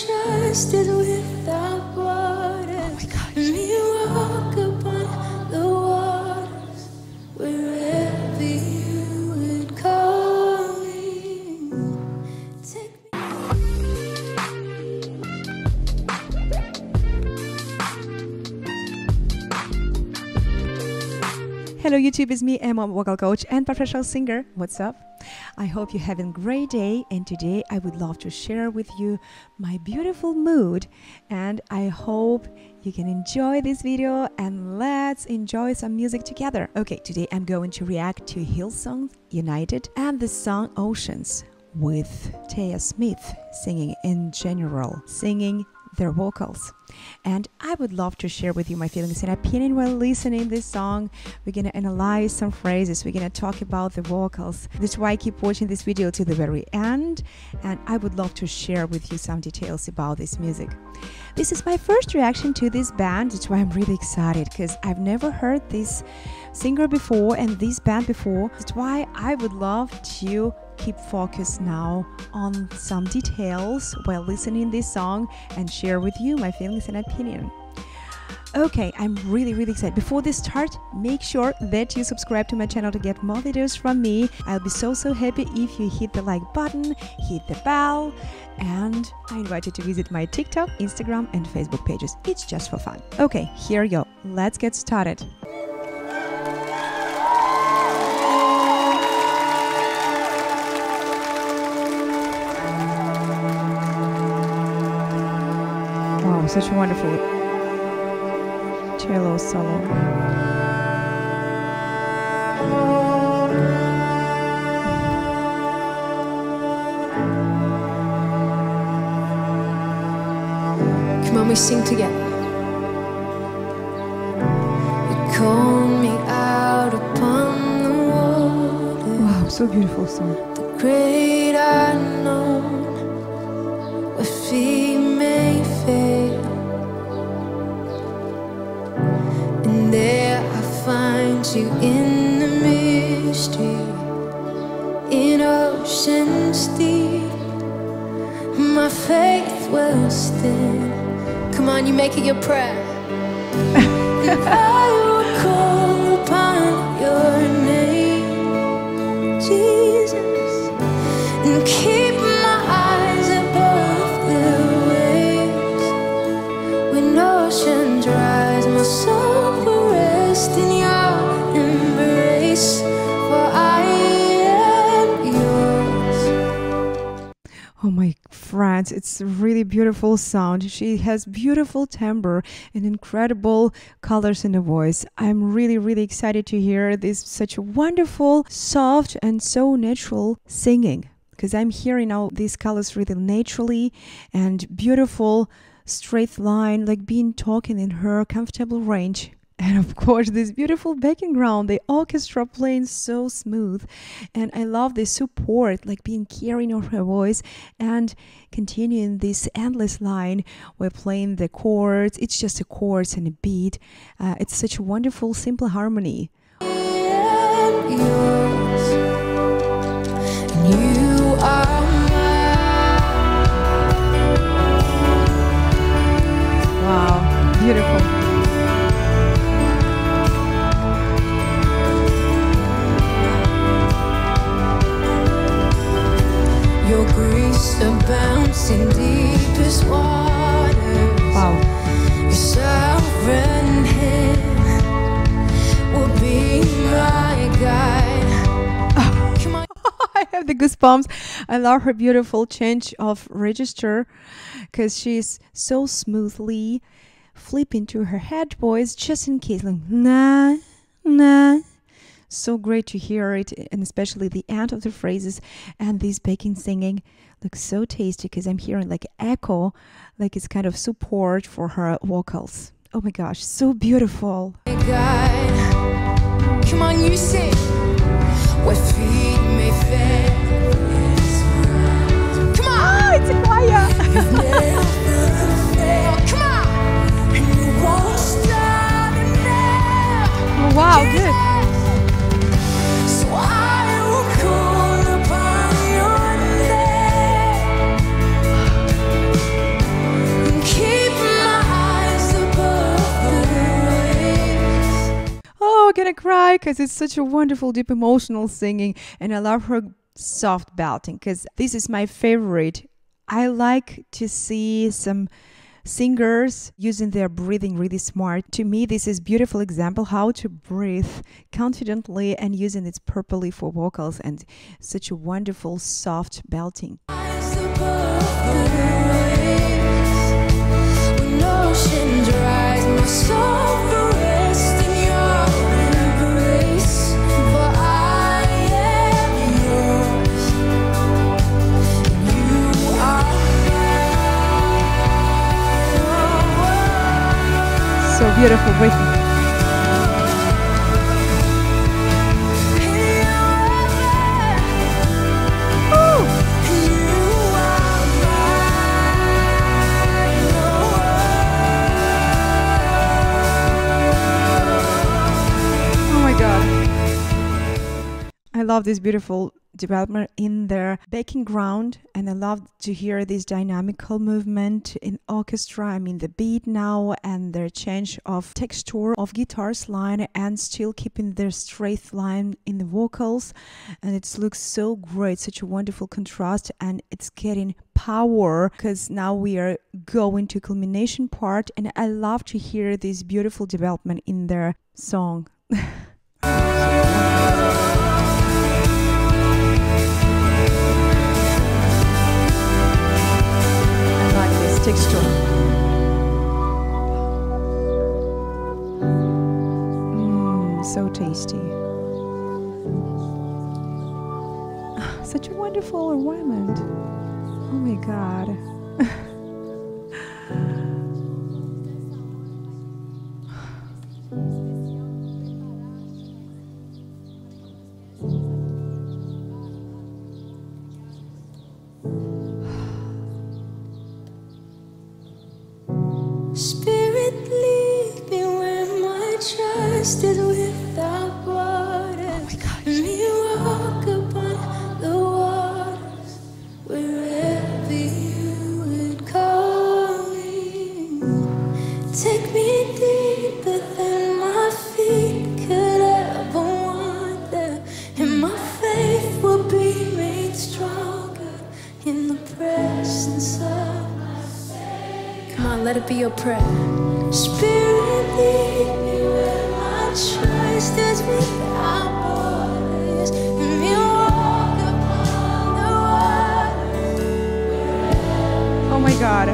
trusted without borders. Oh me walk upon the waters wherever you would call me. Take me. Hello YouTube, it's me, Emma, vocal coach and professional singer. What's up? I hope you're having a great day, and today I would love to share with you my beautiful mood, and I hope you can enjoy this video, and let's enjoy some music together. Okay, today I'm going to react to Hillsong United and the song Oceans with Taya Smith singing in general, singing their vocals. And I would love to share with you my feelings and opinion while listening this song. We're gonna analyze some phrases, we're gonna talk about the vocals. That's why I keep watching this video to the very end, and I would love to share with you some details about this music. This is my first reaction to this band. That's why I'm really excited, because I've never heard this singer before and this band before. That's why I would love to keep focused now on some details while listening this song and share with you my feelings and opinion. Okay, I'm really excited. Before this start, make sure that you subscribe to my channel to get more videos from me. I'll be so happy if you hit the like button, hit the bell, and I invite you to visit my TikTok, Instagram, and Facebook pages. It's just for fun. Okay, here you go. Let's get started. Wow, such a wonderful cello solo. Come on, we sing together. You called me out upon the water. Wow, so beautiful song. The great unknown, where feet may fail. You in the mystery, in oceans deep, my faith will stand. Come on, you make it your prayer. If I will call upon your name, Jesus, and keep my eyes above the waves, when oceans rise, my soul will rest in your embrace, for I am yours. Oh my friends, it's a really beautiful sound. She has beautiful timbre and incredible colors in the voice. I'm really excited to hear this, such a wonderful, soft, and so natural singing, because I'm hearing now these colors really naturally and beautiful straight line, like being talking in her comfortable range. And of course, this beautiful background, the orchestra playing so smooth. And I love the support, like being carrying of her voice and continuing this endless line. We're playing the chords. It's just a chords and a beat. It's such a wonderful, simple harmony. And yours, and you are mine. Wow, beautiful. Your grace abounds in deepest waters. Wow. Your sovereign hand will be my guide. Oh. Come on. I have the goosebumps. I love her beautiful change of register, because she's so smoothly flipping to her head voice, just in case, like nah. So great to hear it, and especially the end of the phrases, and this backing singing looks so tasty, because I'm hearing like echo, like it's kind of support for her vocals. Oh my gosh, so beautiful. God, come on, you sing. Where feet may fail. Come on, oh, it's a choir. Oh, come on. And you won't stop now. Oh, wow, good. because it's such a wonderful, deep, emotional singing, and I love her soft belting because this is my favorite. I like to see some singers using their breathing really smart. To me, this is a beautiful example how to breathe confidently and using it properly for vocals, and such a wonderful soft belting. So beautiful with you. I love this beautiful development in their backing ground, and I love to hear this dynamical movement in orchestra. I mean, the beat now and their change of texture of guitar's line, and still keeping their straight line in the vocals, and it looks so great, such a wonderful contrast, and it's getting power because now we are going to culmination part, and I love to hear this beautiful development in their song. Texture. So tasty. Such a wonderful environment. Oh my God. Without waters, oh, we walk upon the waters wherever you would call me. Take me deeper than my feet could ever wander, and my faith will be made stronger in the presence of my Savior. Come on, let it be your prayer. Spirit, lead me. Choices without borders, and we walk upon the water. Oh my God.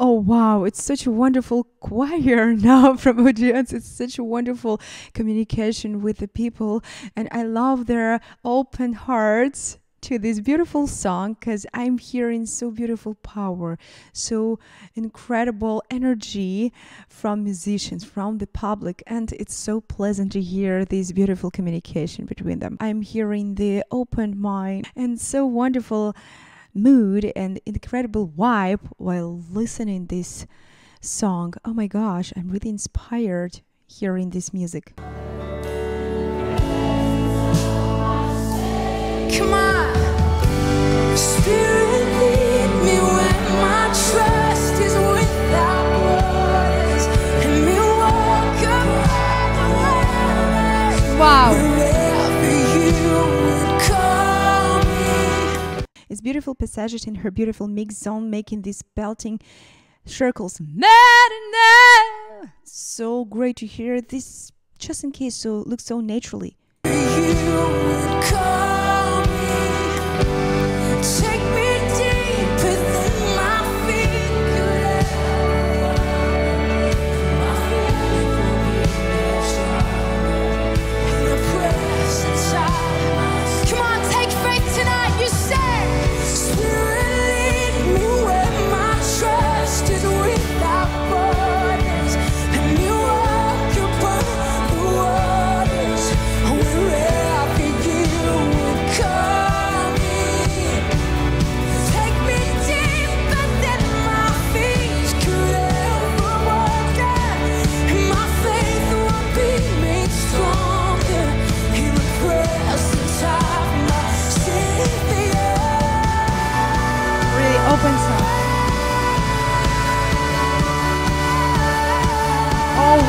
Oh wow, it's such a wonderful choir now from Oceans. It's such a wonderful communication with the people, and I love their open hearts to this beautiful song because I'm hearing so beautiful power, so incredible energy from musicians, from the public, and it's so pleasant to hear this beautiful communication between them. I'm hearing the open mind and so wonderful mood and incredible vibe while listening this song. Oh my gosh, I'm really inspired hearing this music. Come on, Spirit, lead me where my trust is without borders, and we walk around the world. Wow. It's beautiful passage in her beautiful mix zone, making these belting circles. So great to hear this, just in case, so looks so naturally.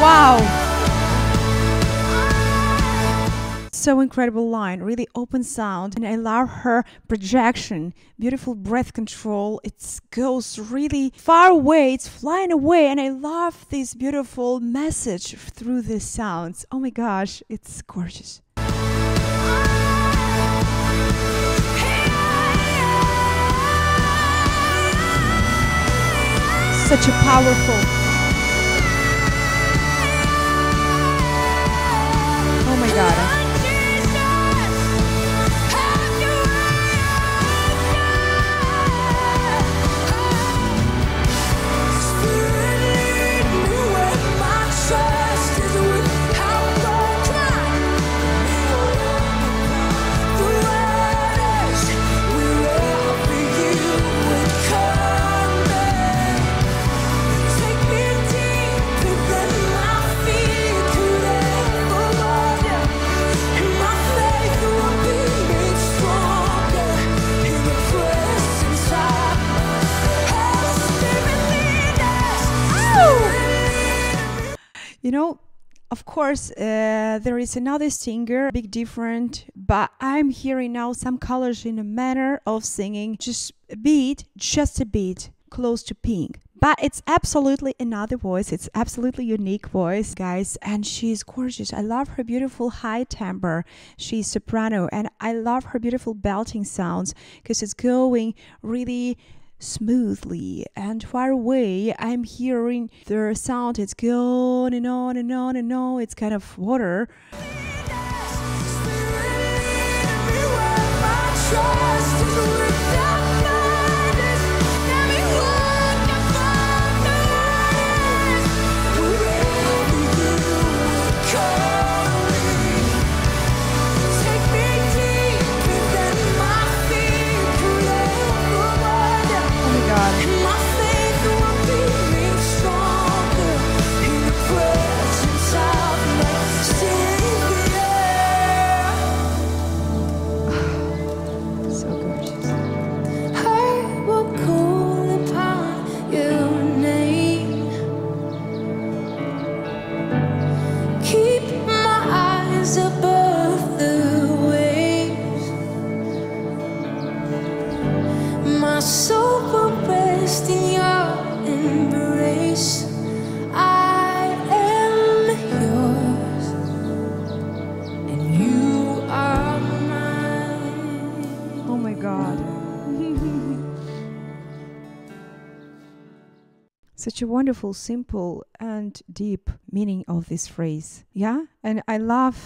Wow. So incredible line, really open sound, and I love her projection, beautiful breath control. It goes really far away, it's flying away, and I love this beautiful message through the sounds. Oh my gosh, it's gorgeous. Such a powerful. Oh my God. You know, of course, there is another singer, big different, but I'm hearing now some colors in a manner of singing, just a bit, close to pink. But it's absolutely another voice, it's absolutely unique voice, guys, and she's gorgeous. I love her beautiful high timbre, she's soprano, and I love her beautiful belting sounds, because it's going really smoothly and far away. I'm hearing the sound, it's going and on and on and on. It's kind of water. Such a wonderful, simple and deep meaning of this phrase. Yeah, and I love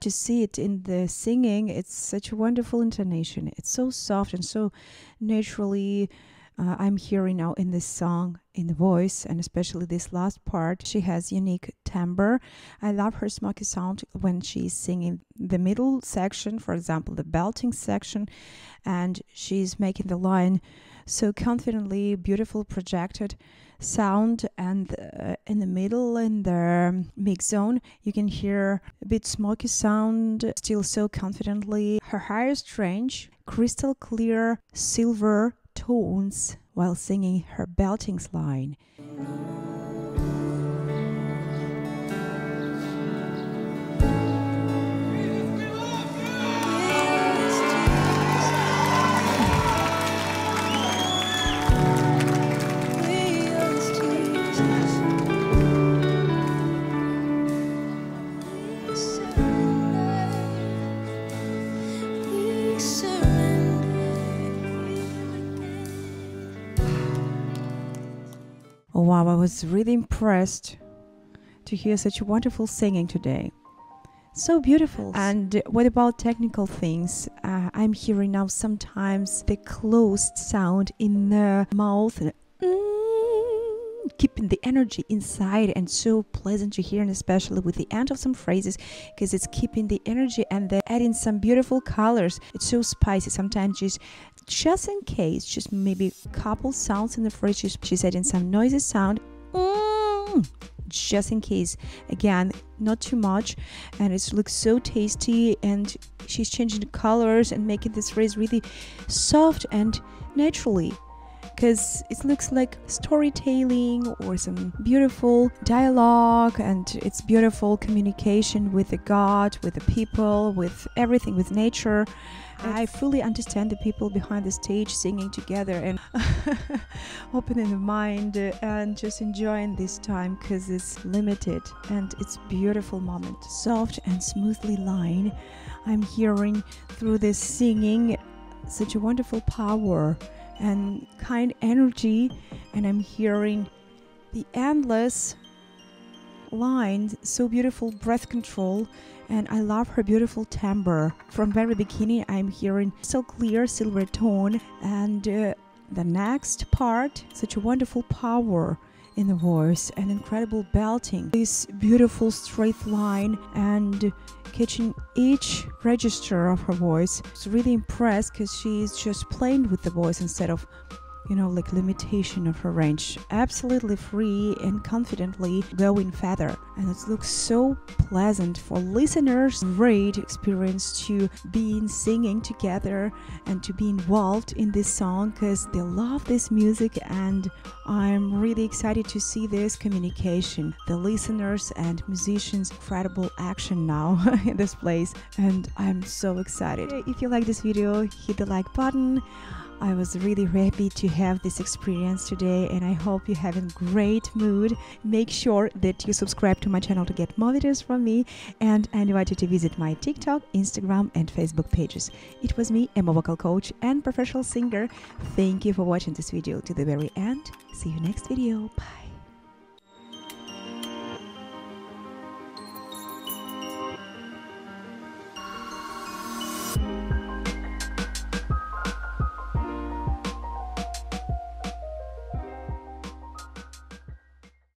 to see it in the singing. It's such a wonderful intonation. It's so soft and so naturally. I'm hearing now in this song, in the voice, and especially this last part. She has unique timbre. I love her smoky sound when she's singing the middle section, for example, the belting section, and she's making the line so confidently, beautiful projected sound. And in the middle, in the mix zone, you can hear a bit smoky sound, still so confidently. Her highest range, crystal clear, silver tones while singing her belting line. Wow, I was really impressed to hear such wonderful singing today. So beautiful. And what about technical things? I'm hearing now sometimes the closed sound in the mouth, keeping the energy inside, and so pleasant to hear, and especially with the end of some phrases, because it's keeping the energy and then adding some beautiful colors. It's so spicy. Sometimes just in case, just maybe a couple sounds in the phrase, she's adding some noisy sound, just in case. Again, not too much, and it looks so tasty, and she's changing the colors and making this phrase really soft and naturally. because it looks like storytelling or some beautiful dialogue, and it's beautiful communication with the God, with the people, with everything, with nature. I fully understand the people behind the stage singing together and opening the mind and just enjoying this time, because it's limited and it's beautiful moment. Soft and smoothly line I'm hearing through this singing, such a wonderful power and kind energy, and I'm hearing the endless line, so beautiful breath control, and I love her beautiful timbre. From very beginning I'm hearing so clear silver tone, and the next part, such a wonderful power in the voice and incredible belting, this beautiful straight line and catching each register of her voice. I was really impressed because she is just playing with the voice instead of, you know, like limitation of her range. Absolutely free and confidently going further, and it looks so pleasant for listeners. Great experience to be in singing together and to be involved in this song, because they love this music, and I'm really excited to see this communication, the listeners and musicians. Incredible action now in this place, and I'm so excited. If you like this video, hit the like button. I was really happy to have this experience today, and I hope you have a great mood. Make sure that you subscribe to my channel to get more videos from me, and I invite you to visit my TikTok, Instagram and Facebook pages. It was me, I'm a vocal coach and professional singer. Thank you for watching this video to the very end. See you next video. Bye.